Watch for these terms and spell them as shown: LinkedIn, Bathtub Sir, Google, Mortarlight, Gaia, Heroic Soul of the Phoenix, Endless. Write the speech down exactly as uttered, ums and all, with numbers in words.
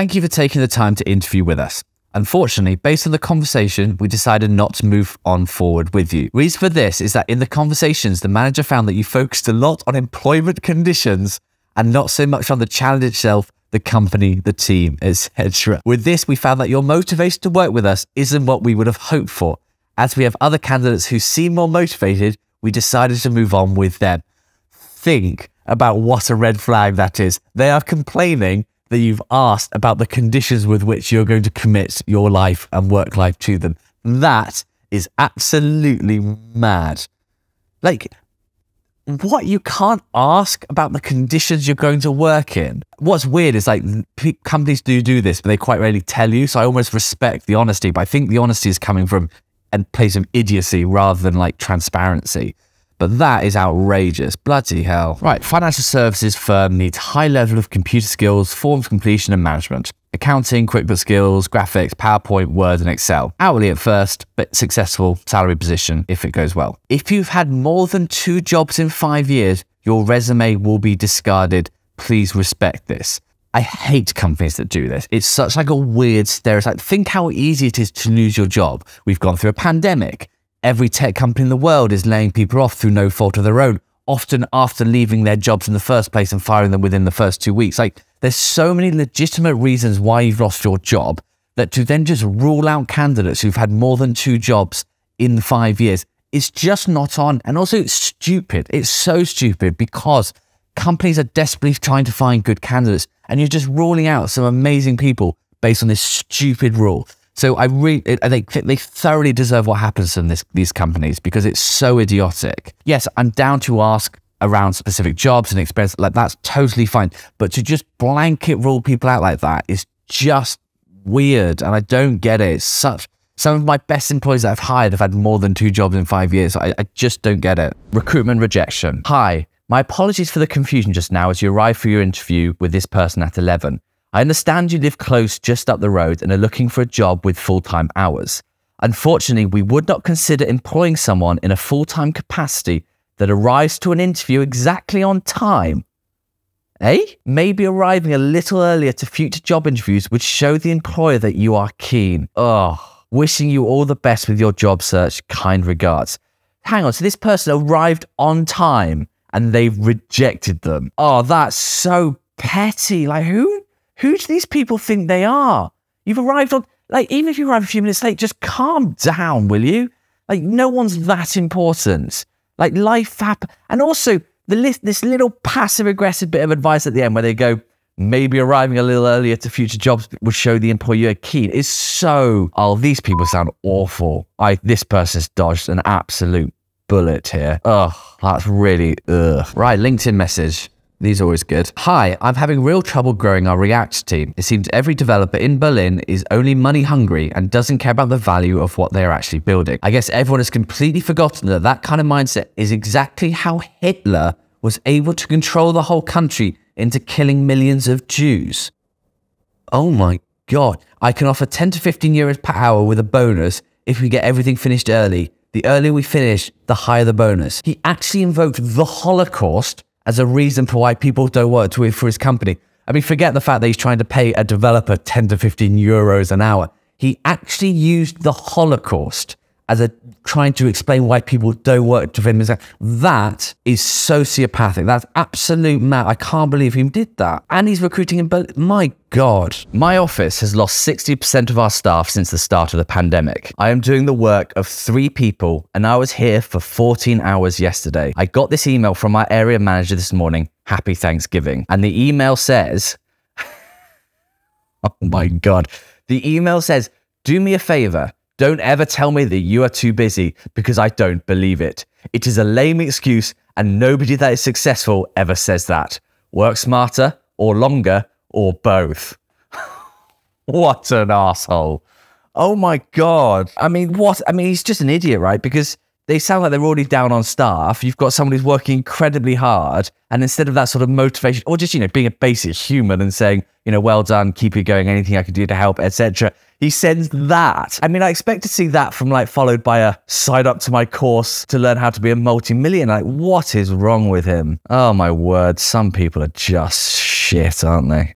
Thank you for taking the time to interview with us. Unfortunately, based on the conversation, we decided not to move on forward with you. Reason for this is that in the conversations, the manager found that you focused a lot on employment conditions and not so much on the challenge itself, the company, the team, et cetera. With this, we found that your motivation to work with us isn't what we would have hoped for. As we have other candidates who seem more motivated, we decided to move on with them. Think about what a red flag that is. They are complaining that you've asked about the conditions with which you're going to commit your life and work life to them. That is absolutely mad. Like, what? You can't ask about the conditions you're going to work in? What's weird is, like, companies do do this, but they quite rarely tell you. So I almost respect the honesty, but I think the honesty is coming from a place of idiocy rather than, like, transparency. But that is outrageous. Bloody hell. Right, financial services firm needs high level of computer skills, forms completion and management, accounting, QuickBooks skills, graphics, PowerPoint, Word and Excel. Hourly at first, but successful salary position if it goes well. If you've had more than two jobs in five years, your resume will be discarded. Please respect this. I hate companies that do this. It's such like a weird stereotype. Think how easy it is to lose your job. We've gone through a pandemic. Every tech company in the world is laying people off through no fault of their own, often after leaving their jobs in the first place and firing them within the first two weeks. Like, there's so many legitimate reasons why you've lost your job that to then just rule out candidates who've had more than two jobs in five years is just not on. And also it's stupid. It's so stupid because companies are desperately trying to find good candidates and you're just ruling out some amazing people based on this stupid rule. So I really, they, they thoroughly deserve what happens from this, these companies because it's so idiotic. Yes, I'm down to ask around specific jobs and experience, like that's totally fine. But to just blanket rule people out like that is just weird and I don't get it. It's such, some of my best employees that I've hired have had more than two jobs in five years. So I, I just don't get it. Recruitment rejection. Hi, my apologies for the confusion just now as you arrive for your interview with this person at eleven. I understand you live close just up the road and are looking for a job with full-time hours. Unfortunately, we would not consider employing someone in a full-time capacity that arrives to an interview exactly on time. Eh? Maybe arriving a little earlier to future job interviews would show the employer that you are keen. Oh, wishing you all the best with your job search. Kind regards. Hang on, so this person arrived on time and they've rejected them. Oh, that's so petty. Like, who... Who do these people think they are? You've arrived on, like, even if you arrive a few minutes late, just calm down, will you? Like, no one's that important. Like, life happens. And also, the list, this little passive-aggressive bit of advice at the end where they go, maybe arriving a little earlier to future jobs would show the employer you're keen. It's so, oh, these people sound awful. I, this person's dodged an absolute bullet here. Ugh, that's really, ugh. Right, LinkedIn message. These are always good. Hi, I'm having real trouble growing our React team. It seems every developer in Berlin is only money hungry and doesn't care about the value of what they are actually building. I guess everyone has completely forgotten that that kind of mindset is exactly how Hitler was able to control the whole country into killing millions of Jews. Oh my God. I can offer ten to fifteen euros per hour with a bonus if we get everything finished early. The earlier we finish, the higher the bonus. He actually invoked the Holocaust as a reason for why people don't work to, for his company. I mean, forget the fact that he's trying to pay a developer ten to fifteen euros an hour. He actually used the Holocaust as a trying to explain why people don't work to him. That is sociopathic. That's absolute mad. I can't believe he did that. And he's recruiting in Berlin. My God. My office has lost sixty percent of our staff since the start of the pandemic. I am doing the work of three people and I was here for fourteen hours yesterday. I got this email from my area manager this morning. Happy Thanksgiving. And the email says, oh my God. The email says, do me a favor. Don't ever tell me that you are too busy because I don't believe it. It is a lame excuse and nobody that is successful ever says that. Work smarter or longer or both. What an asshole. Oh my God. I mean, what? I mean, he's just an idiot, right? Because they sound like they're already down on staff. You've got someone who's working incredibly hard. And instead of that sort of motivation or just, you know, being a basic human and saying, you know, well done, keep it going, anything I can do to help, et cetera. He sends that. I mean, I expect to see that from like followed by a sign up to my course to learn how to be a multi-millionaire. Like, what is wrong with him? Oh my word. Some people are just shit, aren't they?